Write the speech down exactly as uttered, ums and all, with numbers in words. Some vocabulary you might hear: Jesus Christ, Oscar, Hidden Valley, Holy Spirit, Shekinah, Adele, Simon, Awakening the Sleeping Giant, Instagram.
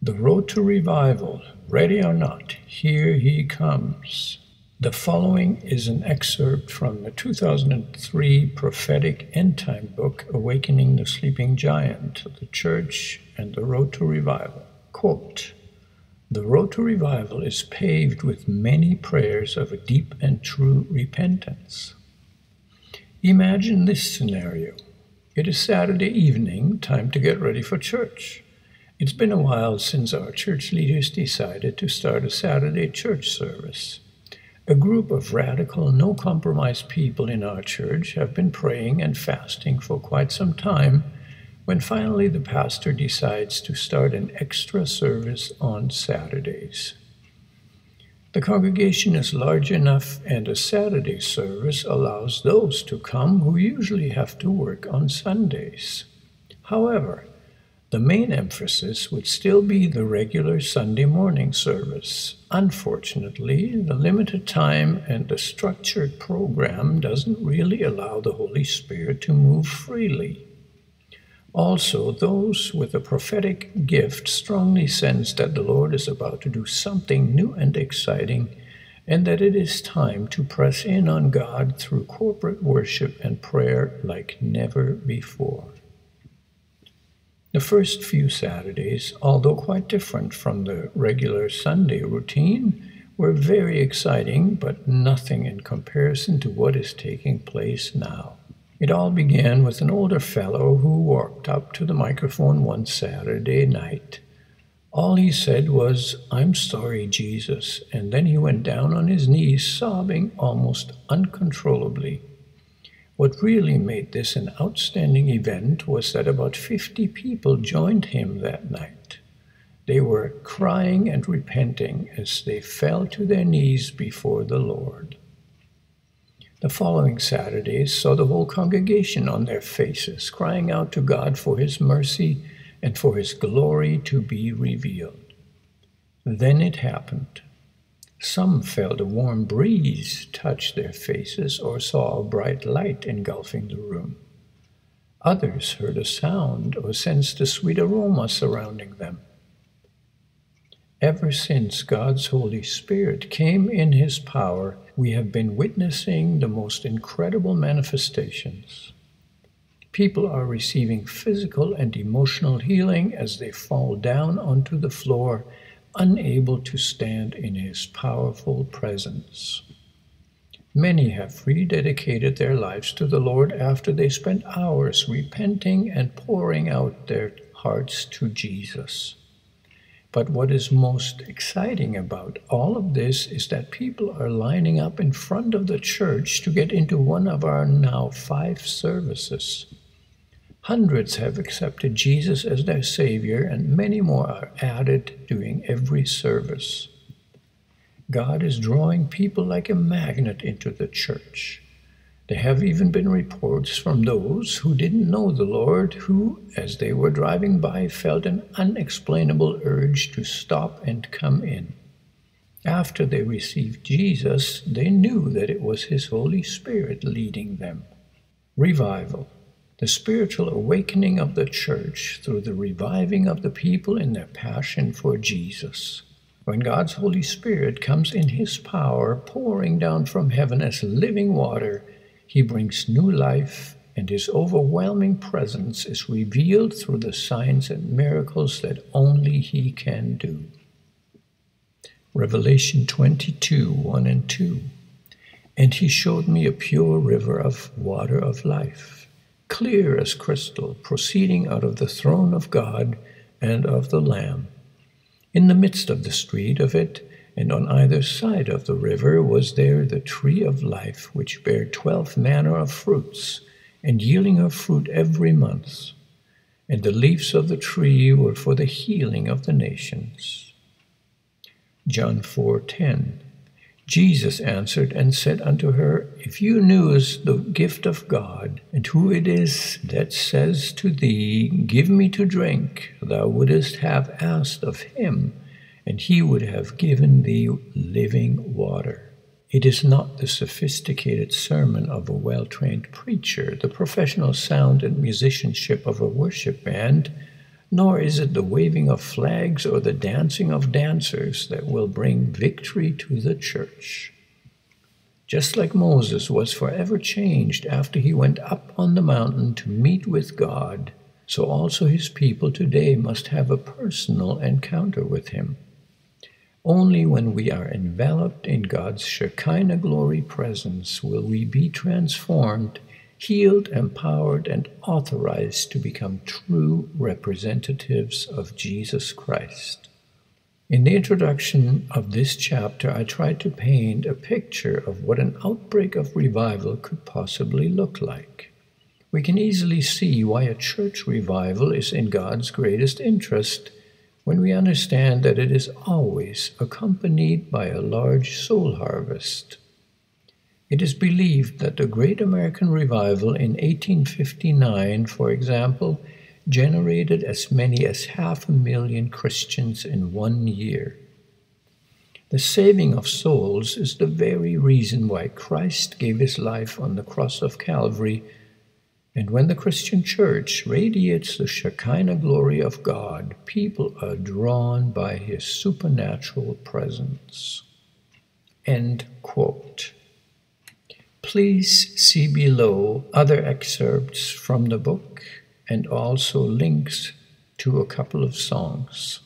The road to revival, ready or not, here he comes. The following is an excerpt from the two thousand three prophetic end-time book, Awakening the Sleeping Giant, The Church and the Road to Revival. Quote, "The road to revival is paved with many prayers of a deep and true repentance." Imagine this scenario. It is Saturday evening, time to get ready for church. It's been a while since our church leaders decided to start a Saturday church service. A group of radical, no-compromise people in our church have been praying and fasting for quite some time, when finally the pastor decides to start an extra service on Saturdays. The congregation is large enough, and a Saturday service allows those to come who usually have to work on Sundays. However, the main emphasis would still be the regular Sunday morning service. Unfortunately, the limited time and the structured program doesn't really allow the Holy Spirit to move freely. Also, those with a prophetic gift strongly sense that the Lord is about to do something new and exciting, and that it is time to press in on God through corporate worship and prayer like never before. The first few Saturdays, although quite different from the regular Sunday routine, were very exciting, but nothing in comparison to what is taking place now. It all began with an older fellow who walked up to the microphone one Saturday night. All he said was, "I'm sorry, Jesus," and then he went down on his knees, sobbing almost uncontrollably. What really made this an outstanding event was that about fifty people joined him that night. They were crying and repenting as they fell to their knees before the Lord. The following Saturdays saw the whole congregation on their faces, crying out to God for His mercy and for His glory to be revealed. Then it happened. Some felt a warm breeze touch their faces or saw a bright light engulfing the room. Others heard a sound or sensed a sweet aroma surrounding them. Ever since God's Holy Spirit came in His power, we have been witnessing the most incredible manifestations. People are receiving physical and emotional healing as they fall down onto the floor, unable to stand in His powerful presence. Many have rededicated their lives to the Lord after they spent hours repenting and pouring out their hearts to Jesus. But what is most exciting about all of this is that people are lining up in front of the church to get into one of our now five services. Hundreds have accepted Jesus as their Savior, and many more are added during every service. God is drawing people like a magnet into the church. There have even been reports from those who didn't know the Lord, who, as they were driving by, felt an unexplainable urge to stop and come in. After they received Jesus, they knew that it was His Holy Spirit leading them. Revival. The spiritual awakening of the church through the reviving of the people in their passion for Jesus. When God's Holy Spirit comes in His power, pouring down from heaven as living water, He brings new life, and His overwhelming presence is revealed through the signs and miracles that only He can do. Revelation twenty-two, one and two. "And He showed me a pure river of water of life, clear as crystal, proceeding out of the throne of God and of the Lamb. In the midst of the street of it, and on either side of the river, was there the tree of life, which bare twelve manner of fruits, and yielding her fruit every month. And the leaves of the tree were for the healing of the nations." John four ten. "Jesus answered and said unto her, If you knew the gift of God, and who it is that says to thee, Give me to drink, thou wouldest have asked of him, and he would have given thee living water." It is not the sophisticated sermon of a well-trained preacher, the professional sound and musicianship of a worship band, nor is it the waving of flags or the dancing of dancers that will bring victory to the church. Just like Moses was forever changed after he went up on the mountain to meet with God, so also his people today must have a personal encounter with him. Only when we are enveloped in God's Shekinah glory presence will we be transformed, healed, empowered, and authorized to become true representatives of Jesus Christ. In the introduction of this chapter, I tried to paint a picture of what an outbreak of revival could possibly look like. We can easily see why a church revival is in God's greatest interest when we understand that it is always accompanied by a large soul harvest. It is believed that the Great American Revival in eighteen fifty-nine, for example, generated as many as half a million Christians in one year. The saving of souls is the very reason why Christ gave his life on the cross of Calvary, and when the Christian church radiates the Shekinah glory of God, people are drawn by his supernatural presence." End quote. Please see below other excerpts from the book, and also links to a couple of songs.